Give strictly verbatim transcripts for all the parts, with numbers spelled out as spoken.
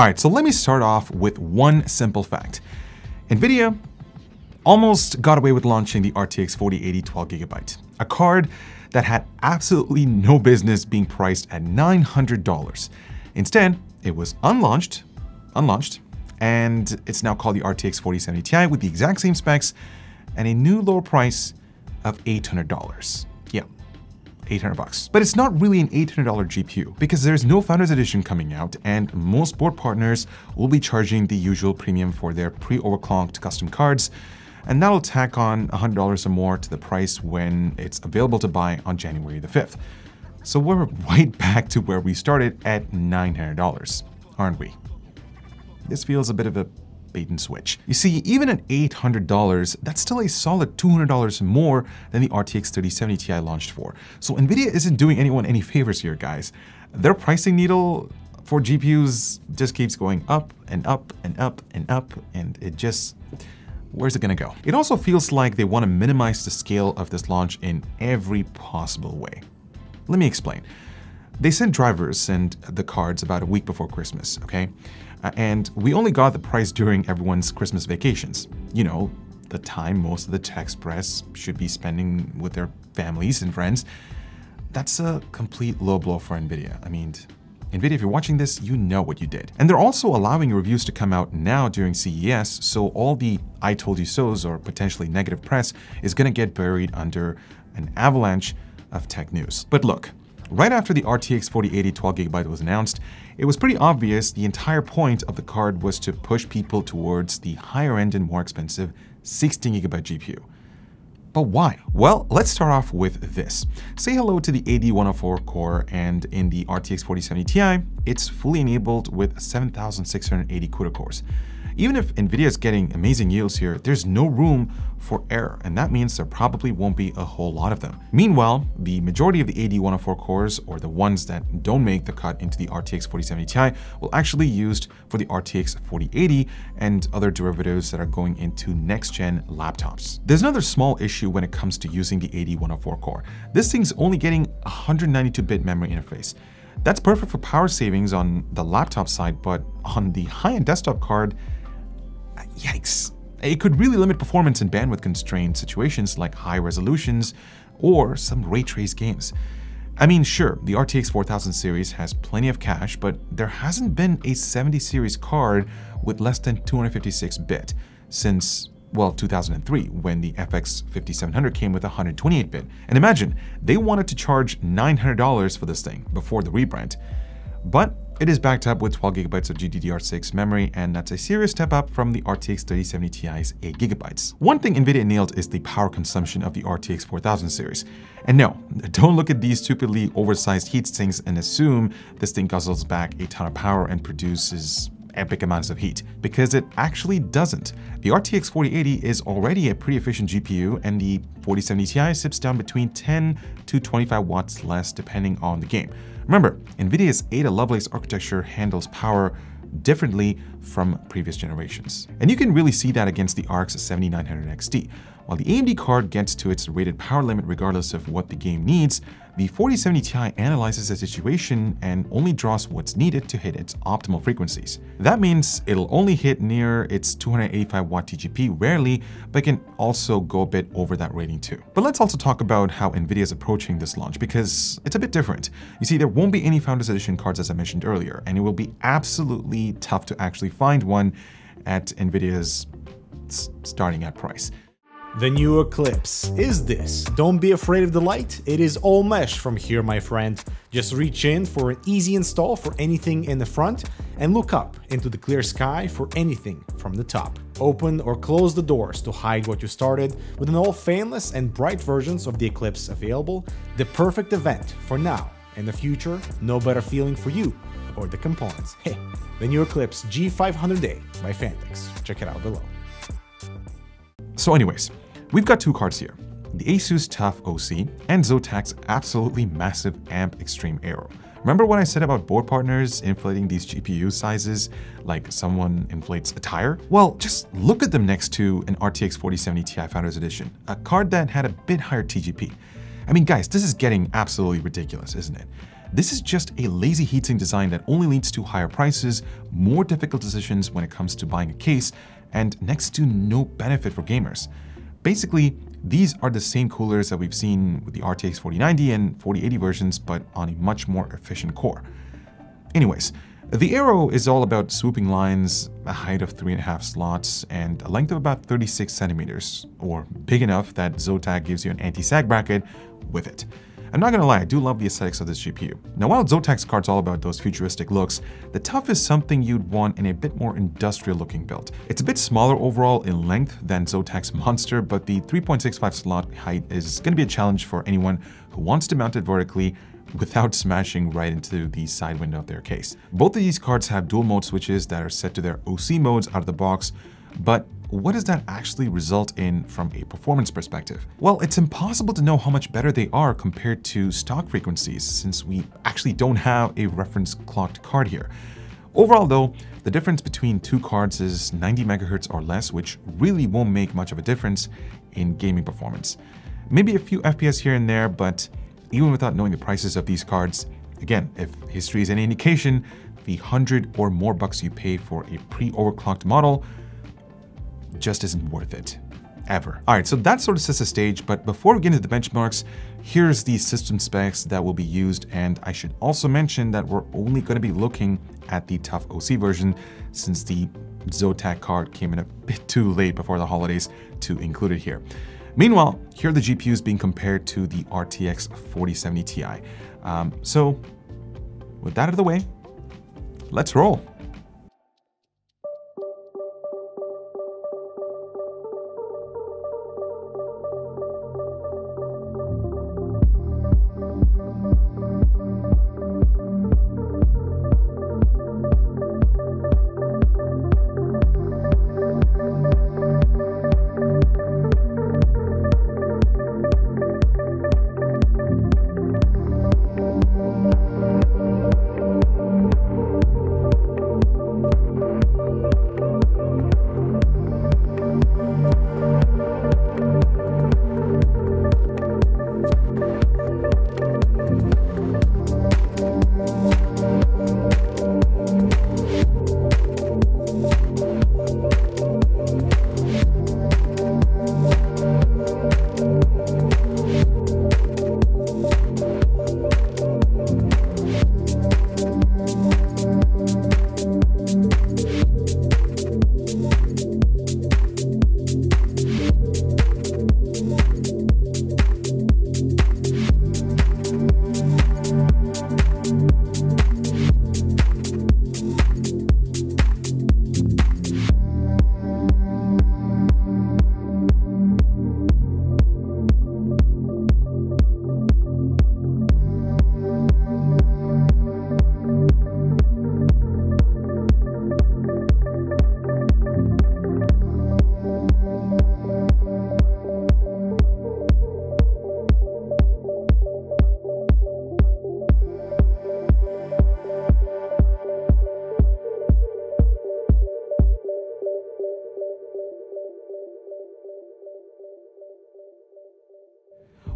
All right, so let me start off with one simple fact. NVIDIA almost got away with launching the R T X forty eighty twelve gigabyte, a card that had absolutely no business being priced at nine hundred dollars. Instead, it was unlaunched, unlaunched, and it's now called the R T X forty seventy Ti with the exact same specs and a new lower price of eight hundred dollars. Yeah, eight hundred bucks. But it's not really an eight hundred dollar G P U because there's no Founders Edition coming out, and most board partners will be charging the usual premium for their pre-overclocked custom cards, and that'll tack on one hundred dollars or more to the price when it's available to buy on January the fifth. So we're right back to where we started at nine hundred dollars, aren't we? This feels a bit of a bait and switch. You see, even at eight hundred dollars, that's still a solid two hundred dollars more than the R T X thirty seventy Ti launched for. So NVIDIA isn't doing anyone any favors here, guys. Their pricing needle for G P Us just keeps going up and up and up and up, and it just... where's it gonna go? It also feels like they want to minimize the scale of this launch in every possible way. Let me explain. They sent drivers and the cards about a week before Christmas, okay? Uh, and we only got the price during everyone's Christmas vacations. You know, the time most of the tech press should be spending with their families and friends. That's a complete low blow for NVIDIA. I mean, NVIDIA, if you're watching this, you know what you did. And they're also allowing reviews to come out now during C E S, so all the I told you so's or potentially negative press is gonna get buried under an avalanche of tech news. But look, right after the R T X forty eighty twelve gigabyte was announced, it was pretty obvious the entire point of the card was to push people towards the higher end and more expensive sixteen gigabyte G P U. But why? Well, let's start off with this. Say hello to the A D one oh four core, and in the R T X forty seventy Ti, it's fully enabled with seven thousand six hundred eighty CUDA cores. Even if NVIDIA is getting amazing yields here, there's no room for error, and that means there probably won't be a whole lot of them. Meanwhile, the majority of the A D one oh four cores, or the ones that don't make the cut into the R T X forty seventy Ti, will actually be used for the R T X forty eighty and other derivatives that are going into next-gen laptops. There's another small issue when it comes to using the A D one oh four core. This thing's only getting one hundred ninety-two bit memory interface. That's perfect for power savings on the laptop side, but on the high-end desktop card, yikes. It could really limit performance in bandwidth constrained situations like high resolutions or some ray trace games. I mean, sure, the R T X four thousand series has plenty of cache, but there hasn't been a seventy series card with less than two hundred fifty-six bit since, well, two thousand three, when the F X fifty-seven hundred came with one hundred twenty-eight bit. And imagine, they wanted to charge nine hundred dollars for this thing before the rebrand, but it is backed up with twelve gigabytes of G D D R six memory, and that's a serious step up from the R T X thirty seventy Ti's eight gigabytes. One thing NVIDIA nailed is the power consumption of the R T X four thousand series. And no, don't look at these stupidly oversized heat sinks and assume this thing guzzles back a ton of power and produces epic amounts of heat, because it actually doesn't. The R T X forty eighty is already a pretty efficient G P U, and the forty seventy Ti sips down between ten to twenty-five watts less depending on the game. Remember, NVIDIA's Ada Lovelace architecture handles power differently from previous generations. And you can really see that against the R X seventy-nine hundred X T. While the A M D card gets to its rated power limit regardless of what the game needs, the forty seventy Ti analyzes the situation and only draws what's needed to hit its optimal frequencies. That means it'll only hit near its two hundred eighty-five watt T G P rarely, but can also go a bit over that rating too. But let's also talk about how NVIDIA is approaching this launch, because it's a bit different. You see, there won't be any Founders Edition cards, as I mentioned earlier, and it will be absolutely tough to actually find one at NVIDIA's starting at price. The new Eclipse is this. Don't be afraid of the light. It is all mesh from here, my friend. Just reach in for an easy install for anything in the front and look up into the clear sky for anything from the top. Open or close the doors to hide what you started with an all fanless and bright versions of the Eclipse available. The perfect event for now and the future. No better feeling for you or the components. Hey, the new Eclipse G five hundred A by Phanteks. Check it out below. So anyways, we've got two cards here, the Asus TUF O C and Zotac's absolutely massive Amp Extreme Aero. Remember when I said about board partners inflating these G P U sizes like someone inflates a tire? Well, just look at them next to an R T X forty seventy Ti Founders Edition, a card that had a bit higher T G P. I mean, guys, this is getting absolutely ridiculous, isn't it? This is just a lazy heatsink design that only leads to higher prices, more difficult decisions when it comes to buying a case, and next to no benefit for gamers. Basically, these are the same coolers that we've seen with the R T X forty ninety and forty eighty versions, but on a much more efficient core. Anyways, the Aero is all about swooping lines, a height of three and a half slots, and a length of about thirty-six centimeters, or big enough that Zotac gives you an anti-sag bracket with it. I'm not gonna lie, I do love the aesthetics of this G P U. Now, while Zotac's card's all about those futuristic looks, the T U F is something you'd want in a bit more industrial-looking build. It's a bit smaller overall in length than Zotac's Monster, but the three point six five slot height is gonna be a challenge for anyone who wants to mount it vertically without smashing right into the side window of their case. Both of these cards have dual mode switches that are set to their O C modes out of the box, but what does that actually result in from a performance perspective? Well, it's impossible to know how much better they are compared to stock frequencies, since we actually don't have a reference clocked card here. Overall though, the difference between two cards is ninety megahertz or less, which really won't make much of a difference in gaming performance. Maybe a few F P S here and there, but even without knowing the prices of these cards, again, if history is any indication, the hundred or more bucks you pay for a pre-overclocked model just isn't worth it, ever. All right, so that sort of sets the stage, but before we get into the benchmarks, here's the system specs that will be used, and I should also mention that we're only gonna be looking at the T U F O C version, since the Zotac card came in a bit too late before the holidays to include it here. Meanwhile, here are the G P Us being compared to the R T X forty seventy Ti. Um, so with that out of the way, let's roll.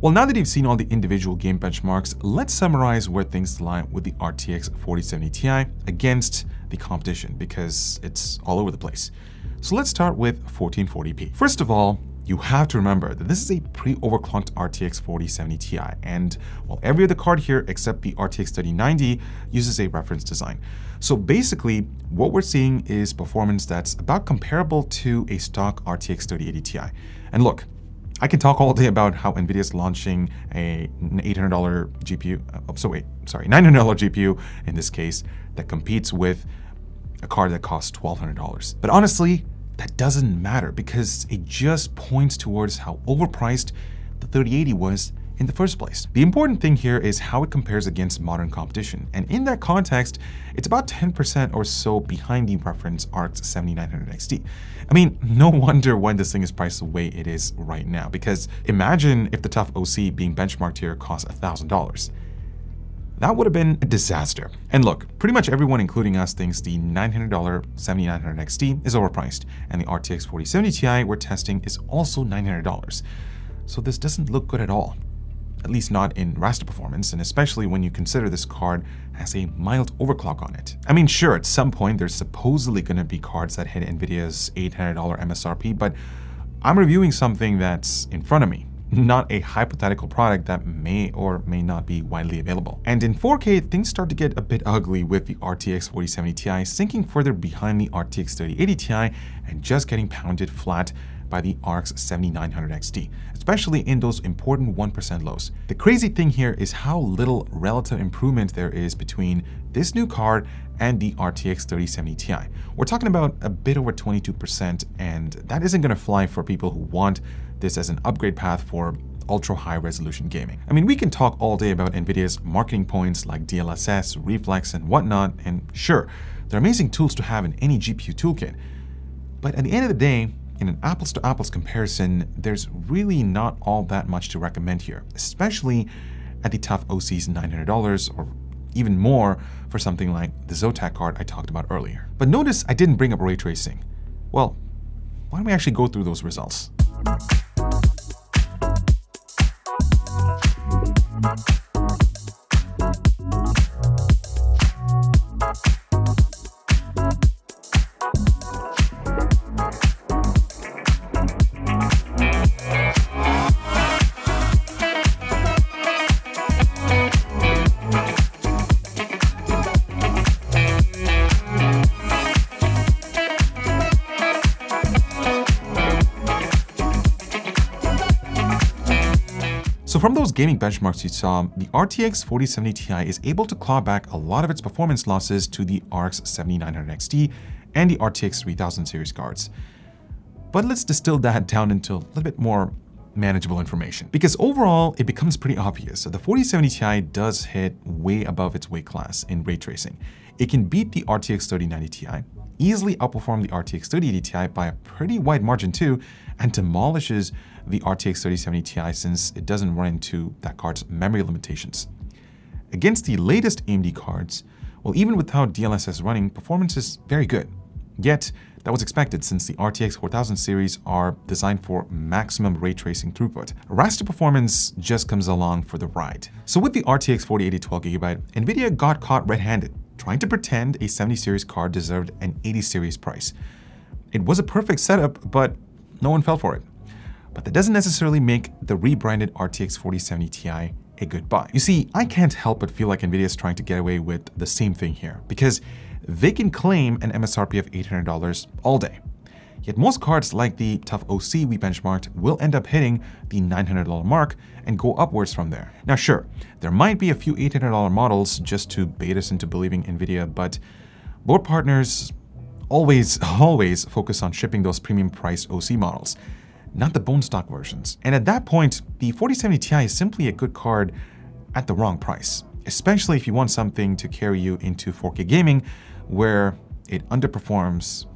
Well, now that you've seen all the individual game benchmarks, let's summarize where things lie with the R T X forty seventy Ti against the competition, because it's all over the place. So let's start with fourteen forty p. First of all, you have to remember that this is a pre-overclocked R T X forty seventy Ti, and while every other card here except the R T X thirty ninety uses a reference design. So basically, what we're seeing is performance that's about comparable to a stock R T X thirty eighty Ti. And look, I can talk all day about how NVIDIA's launching a eight hundred dollar G P U, uh, so wait, sorry, nine hundred dollar G P U in this case, that competes with a card that costs twelve hundred dollars. But honestly, that doesn't matter, because it just points towards how overpriced the thirty eighty was in the first place. The important thing here is how it compares against modern competition. And in that context, it's about ten percent or so behind the reference R X seventy-nine hundred X T. I mean, no wonder when this thing is priced the way it is right now, because imagine if the T U F O C being benchmarked here cost one thousand dollars. That would have been a disaster. And look, pretty much everyone, including us, thinks the nine hundred dollar seventy-nine hundred X T is overpriced, and the R T X forty seventy Ti we're testing is also nine hundred dollars. So this doesn't look good at all. at least not in raster performance, and especially when you consider this card has a mild overclock on it. I mean, sure, at some point there's supposedly going to be cards that hit NVIDIA's eight hundred dollar M S R P, but I'm reviewing something that's in front of me, not a hypothetical product that may or may not be widely available. And in four K, things start to get a bit ugly, with the R T X forty seventy Ti sinking further behind the R T X thirty eighty Ti and just getting pounded flat by the R X seventy-nine hundred X T, especially in those important one percent lows. The crazy thing here is how little relative improvement there is between this new card and the R T X thirty seventy Ti. We're talking about a bit over twenty-two percent, and that isn't going to fly for people who want this as an upgrade path for ultra high resolution gaming. I mean, we can talk all day about NVIDIA's marketing points like D L S S, reflex, and whatnot, and sure, they're amazing tools to have in any G P U toolkit. But at the end of the day, in an apples to apples comparison, there's really not all that much to recommend here, especially at the TUF O C's nine hundred dollars or even more for something like the Zotac card I talked about earlier. But notice I didn't bring up ray tracing. Well, why don't we actually go through those results? So from those gaming benchmarks you saw, the R T X forty seventy Ti is able to claw back a lot of its performance losses to the R X seventy-nine hundred X T and the R T X three thousand series cards. But let's distill that down into a little bit more manageable information, because overall it becomes pretty obvious that the forty seventy Ti does hit way above its weight class in ray tracing. It can beat the R T X thirty ninety Ti, easily outperform the R T X thirty eighty Ti by a pretty wide margin too, and demolishes the R T X thirty seventy Ti since it doesn't run into that card's memory limitations. Against the latest A M D cards, well, even without D L S S running, performance is very good. Yet, that was expected since the R T X four thousand series are designed for maximum ray tracing throughput. Raster performance just comes along for the ride. So with the R T X forty eighty twelve gigabyte, NVIDIA got caught red-handed, trying to pretend a seventy series card deserved an eighty series price. It was a perfect setup, but no one fell for it. But that doesn't necessarily make the rebranded R T X forty seventy Ti a good buy. You see, I can't help but feel like NVIDIA is trying to get away with the same thing here, because they can claim an M S R P of eight hundred dollars all day. Yet most cards like the TUF O C we benchmarked will end up hitting the nine hundred dollar mark and go upwards from there. Now sure, there might be a few eight hundred dollar models just to bait us into believing NVIDIA, but board partners always, always focus on shipping those premium priced O C models, not the bone stock versions. And at that point, the forty seventy Ti is simply a good card at the wrong price, especially if you want something to carry you into four K gaming where it underperforms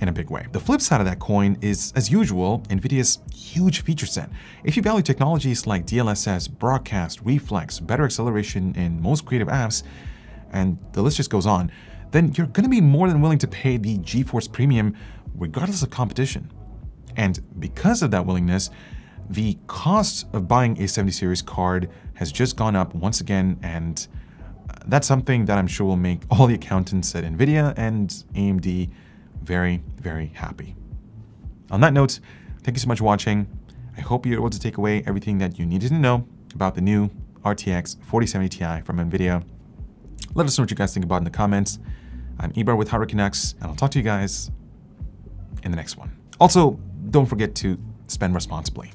in a big way. The flip side of that coin is, as usual, NVIDIA's huge feature set. If you value technologies like D L S S, broadcast, reflex, better acceleration in most creative apps, and the list just goes on, then you're gonna be more than willing to pay the GeForce premium regardless of competition. And because of that willingness, the cost of buying a seventy series card has just gone up once again, and that's something that I'm sure will make all the accountants at NVIDIA and A M D very, very happy. On that note, thank you so much for watching. I hope you're able to take away everything that you needed to know about the new R T X forty seventy Ti from NVIDIA. Let us know what you guys think about in the comments. I'm Ebar with Hardware Canucks, and I'll talk to you guys in the next one. Also, don't forget to spend responsibly.